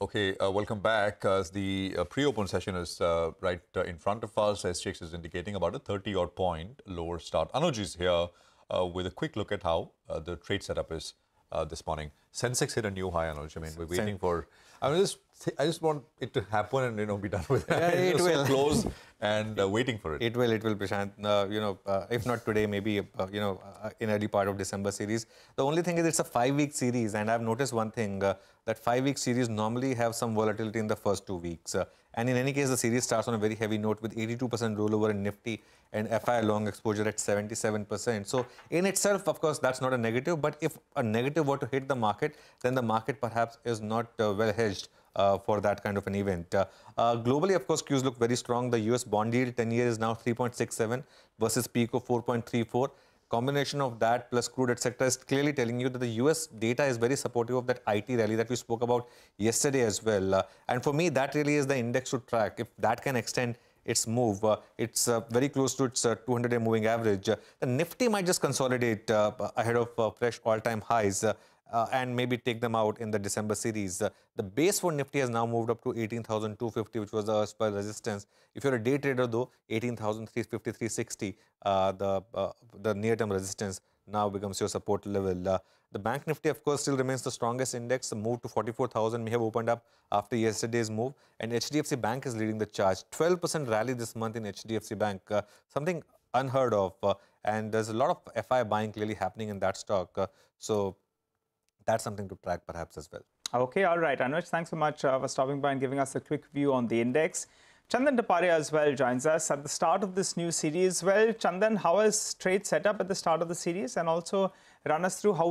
Okay, welcome back. The pre-open session is right in front of us. SGX is indicating about a 30-odd point lower start. Anuj is here with a quick look at how the trade setup is this morning. Sensex hit a new high, Anuj. I mean, we're waiting for... I just want it to happen and, you know, be done with it. Yeah, it will. Close and waiting for it. It will, Prashant. You know, if not today, maybe, you know, in early part of December series. The only thing is it's a 5-week series, and I've noticed one thing, that 5-week series normally have some volatility in the first 2 weeks. And in any case, the series starts on a very heavy note with 82% rollover in Nifty and FI long exposure at 77%. So in itself, of course, that's not a negative, but if a negative were to hit the market, then the market perhaps is not well hedged for that kind of an event. Globally, of course, Qs look very strong. The US bond yield 10-year is now 3.67 versus peak of 4.34. Combination of that plus crude, etc., is clearly telling you that the US data is very supportive of that IT rally that we spoke about yesterday as well. And for me, that really is the index to track. If that can extend its move, it's very close to its 200-day moving average. The Nifty might just consolidate ahead of fresh all-time highs. And maybe take them out in the December series. The base for Nifty has now moved up to 18,250, which was the erstwhile resistance. If you're a day trader, though, 18,350, 360, the near-term resistance now becomes your support level. The Bank Nifty, of course, still remains the strongest index. The move to 44,000 may have opened up after yesterday's move. And HDFC Bank is leading the charge. 12% rally this month in HDFC Bank, something unheard of. And there's a lot of FI buying clearly happening in that stock. So that's something to track perhaps as well. Okay, all right. Anuj, thanks so much for stopping by and giving us a quick view on the index. Chandan Taparia as well joins us at the start of this new series. Well, Chandan, how is trade set up at the start of the series? And also run us through how